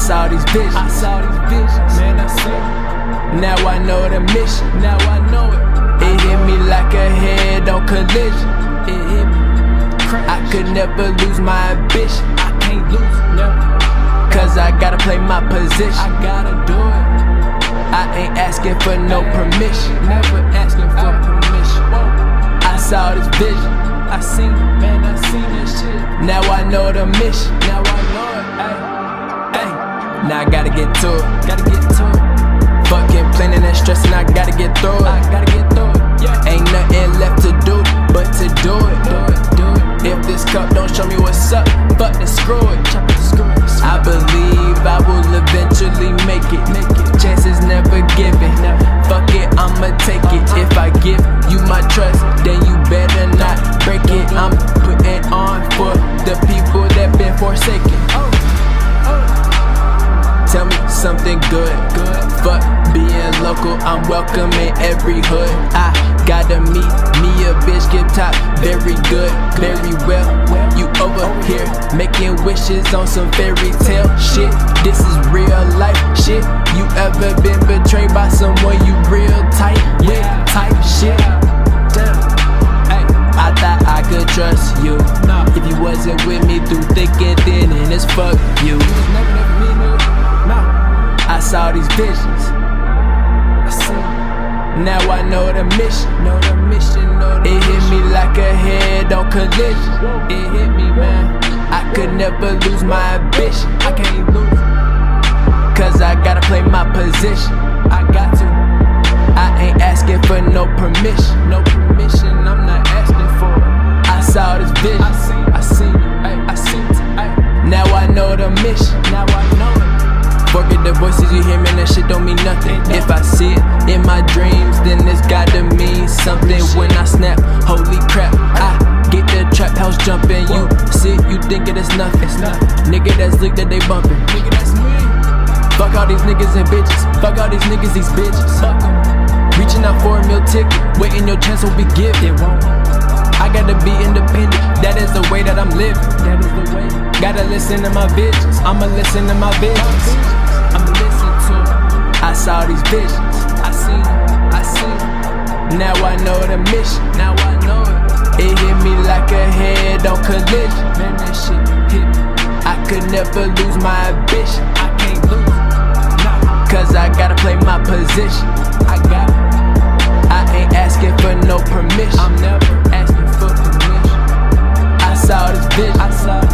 saw these visions. Man, I see it. Now I know the mission. Now I know it. It hit me like a head on collision. It hit me. I could never lose my ambition. I can't lose it, no. Cause I gotta play my position. I gotta do it. I ain't asking for no permission. Never asking for permission. I saw this vision. I seen it, man, I seen this shit. Now I know the mission. Now I know it. Ay, ay. Now I gotta get to it. Fucking planning and stressing, I gotta get through it. Yeah. Ain't nothing left to do but to do it. If this cup don't show me what's up, fuck the screw it. I believe I will eventually make it. Chances never given. Fuck it, I'ma take it. If I give you my trust, then you better not break it. I'm putting on for the people that been forsaken. Tell me something good. Fuck being local, I'm welcome in every hood. I gotta meet me a bitch, get top, very good, very well. You over here making wishes on some fairy tale shit. This is real life shit. You ever been betrayed by someone you real tight with, type shit? I thought I could trust you. If you wasn't with me through thick and thin, and it's fuck you. I saw these visions. Now I know the mission. It hit me like a head on collision. It hit me, man. I could never lose my ambition. I can't lose it. Cause I gotta play my position. I got to. I ain't asking for no permission. I'm not asking for it. I saw this vision. I seen it. Now I know the mission. Forget the voices you hear, man, that shit don't mean nothing. If I see it in my dreams, then it's gotta mean something. When I snap, holy crap, I get the trap house jumping. You see, you thinking it's nothing. Nigga that's leak that they bumping. Fuck all these niggas and bitches. Fuck all these niggas, these bitches. Reaching out for a meal ticket, waiting your chance will be given. I gotta be independent, that is the way that I'm living. Gotta listen to my visions, I'ma listen to my visions. I saw these visions. I seen it. Now I know the mission. Now I know it. It hit me like a head on collision. Man, that shit hit me. I could never lose my ambition. I can't lose it. Cause I gotta play my position. I got it. I ain't asking for no permission. I'm never asking for permission. I saw this vision.